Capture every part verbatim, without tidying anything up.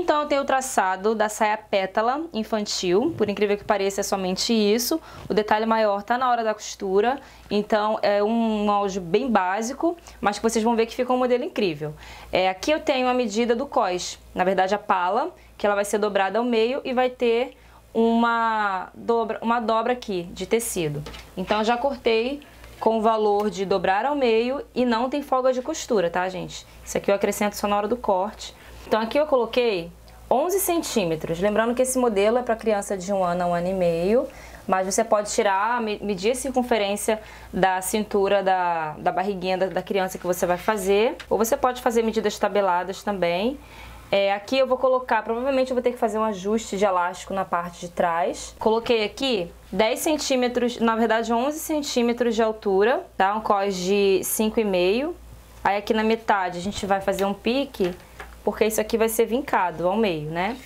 Então, eu tenho o traçado da saia pétala infantil, por incrível que pareça é somente isso. O detalhe maior tá na hora da costura, então é um áudio bem básico, mas que vocês vão ver que fica um modelo incrível. É, aqui eu tenho a medida do cós, na verdade a pala, que ela vai ser dobrada ao meio e vai ter uma dobra, uma dobra aqui de tecido. Então, eu já cortei com o valor de dobrar ao meio e não tem folga de costura, tá, gente? Isso aqui eu acrescento só na hora do corte. Então aqui eu coloquei onze centímetros, lembrando que esse modelo é para criança de um ano a um ano e meio, mas você pode tirar, medir a circunferência da cintura da, da barriguinha da, da criança que você vai fazer, ou você pode fazer medidas tabeladas também. É, aqui eu vou colocar, provavelmente eu vou ter que fazer um ajuste de elástico na parte de trás. Coloquei aqui dez centímetros, na verdade onze centímetros de altura, tá? Um cós de cinco e meio. Aí aqui na metade a gente vai fazer um pique, porque isso aqui vai ser vincado ao meio, né?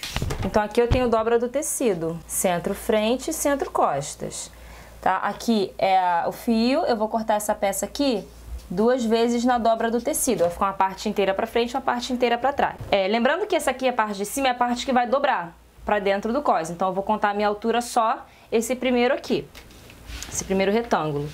Então aqui eu tenho dobra do tecido, centro frente, centro costas, tá? Aqui é o fio, eu vou cortar essa peça aqui duas vezes na dobra do tecido, vai ficar uma parte inteira para frente e uma parte inteira para trás. É, lembrando que essa aqui, a parte de cima, é a parte que vai dobrar para dentro do cós, então eu vou contar a minha altura só esse primeiro aqui, esse primeiro retângulo.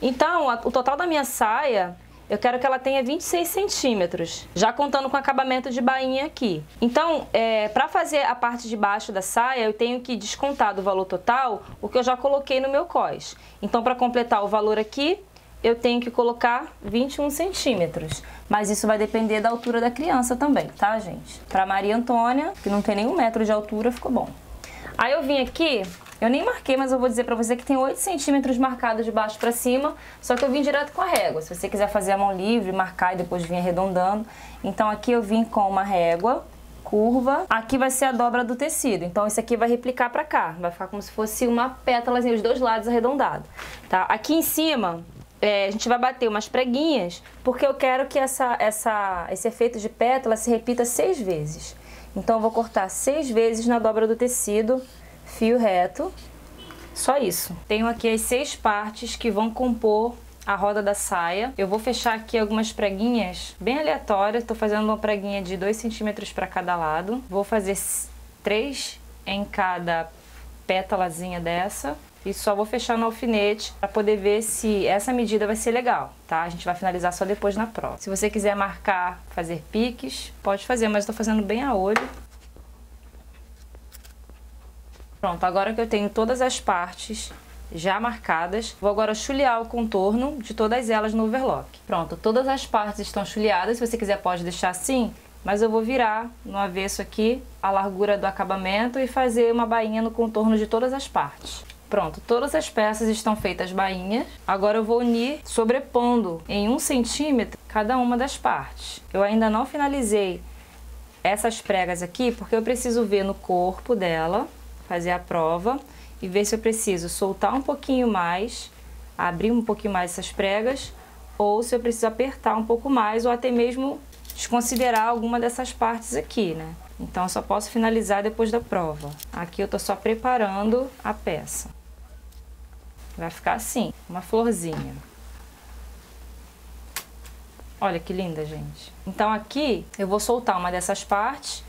Então, a, o total da minha saia, eu quero que ela tenha vinte e seis centímetros, já contando com acabamento de bainha aqui. Então, é, para fazer a parte de baixo da saia, eu tenho que descontar do valor total o que eu já coloquei no meu cós. Então, para completar o valor aqui, eu tenho que colocar vinte e um centímetros. Mas isso vai depender da altura da criança também, tá, gente? Para Maria Antônia, que não tem nenhum metro de altura, ficou bom. Aí eu vim aqui, eu nem marquei, mas eu vou dizer pra você que tem oito centímetros marcado de baixo pra cima, só que eu vim direto com a régua. Se você quiser fazer a mão livre, marcar e depois vir arredondando. Então aqui eu vim com uma régua curva. Aqui vai ser a dobra do tecido, então isso aqui vai replicar pra cá. Vai ficar como se fosse uma pétalazinha, os dois lados arredondados, tá? Aqui em cima, é, a gente vai bater umas preguinhas, porque eu quero que essa, essa, esse efeito de pétala se repita seis vezes. Então, eu vou cortar seis vezes na dobra do tecido, fio reto, só isso. Tenho aqui as seis partes que vão compor a roda da saia. Eu vou fechar aqui algumas preguinhas bem aleatórias, tô fazendo uma preguinha de dois centímetros para cada lado. Vou fazer três em cada pétalazinha dessa. E só vou fechar no alfinete para poder ver se essa medida vai ser legal, tá? A gente vai finalizar só depois na prova. Se você quiser marcar, fazer piques, pode fazer, mas eu tô fazendo bem a olho. Pronto, agora que eu tenho todas as partes já marcadas, vou agora chulear o contorno de todas elas no overlock. Pronto, todas as partes estão chuleadas, se você quiser pode deixar assim, mas eu vou virar no avesso aqui a largura do acabamento e fazer uma bainha no contorno de todas as partes. Pronto, todas as peças estão feitas bainhas. Agora eu vou unir sobrepondo em um centímetro cada uma das partes. Eu ainda não finalizei essas pregas aqui porque eu preciso ver no corpo dela, fazer a prova e ver se eu preciso soltar um pouquinho mais, abrir um pouquinho mais essas pregas, ou se eu preciso apertar um pouco mais ou até mesmo desconsiderar alguma dessas partes aqui, né? Então eu só posso finalizar depois da prova. Aqui eu tô só preparando a peça. Vai ficar assim, uma florzinha. Olha que linda, gente. Então aqui eu vou soltar uma dessas partes,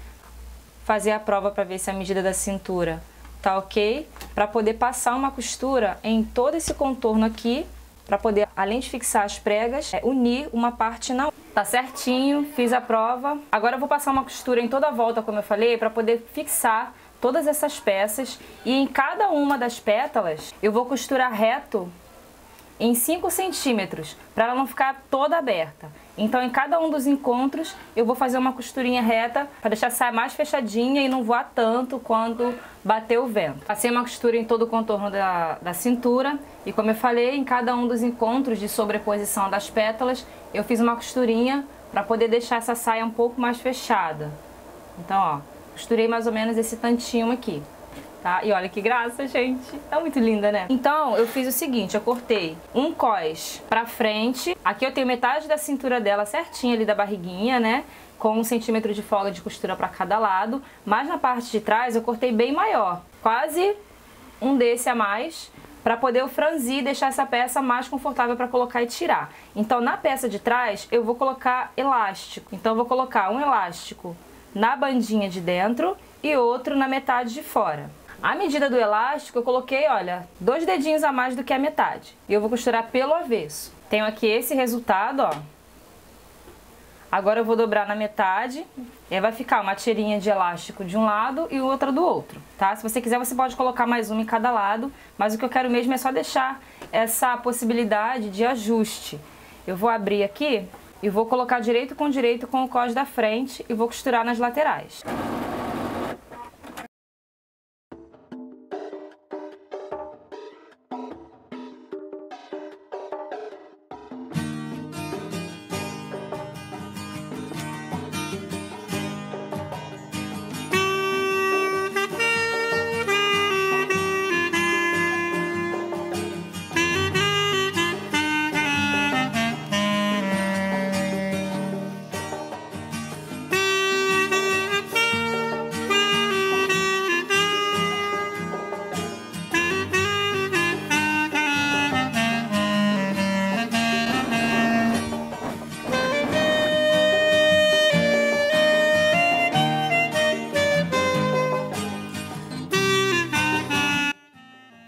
fazer a prova para ver se a medida da cintura tá ok, para poder passar uma costura em todo esse contorno aqui, para poder, além de fixar as pregas, unir uma parte na outra. Tá certinho, fiz a prova. Agora eu vou passar uma costura em toda a volta, como eu falei, para poder fixar todas essas peças, e em cada uma das pétalas eu vou costurar reto em cinco centímetros para ela não ficar toda aberta. Então em cada um dos encontros eu vou fazer uma costurinha reta para deixar a saia mais fechadinha e não voar tanto quando bater o vento. Passei uma costura em todo o contorno da, da cintura e, como eu falei, em cada um dos encontros de sobreposição das pétalas eu fiz uma costurinha para poder deixar essa saia um pouco mais fechada. Então, ó, costurei mais ou menos esse tantinho aqui, tá? E olha que graça, gente. Tá muito linda, né? Então, eu fiz o seguinte, eu cortei um cós pra frente. Aqui eu tenho metade da cintura dela certinha ali da barriguinha, né? Com um centímetro de folga de costura pra cada lado. Mas na parte de trás eu cortei bem maior. Quase um desse a mais, pra poder eu franzir e deixar essa peça mais confortável pra colocar e tirar. Então, na peça de trás, eu vou colocar elástico. Então, eu vou colocar um elástico na bandinha de dentro e outro na metade de fora. A medida do elástico eu coloquei, olha, dois dedinhos a mais do que a metade. E eu vou costurar pelo avesso. Tenho aqui esse resultado, ó. Agora eu vou dobrar na metade e vai ficar uma tirinha de elástico de um lado e outra do outro, tá? Se você quiser, você pode colocar mais uma em cada lado, mas o que eu quero mesmo é só deixar essa possibilidade de ajuste. Eu vou abrir aqui e vou colocar direito com direito com o cós da frente e vou costurar nas laterais.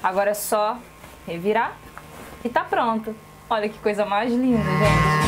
Agora é só revirar e tá pronto. Olha que coisa mais linda, gente.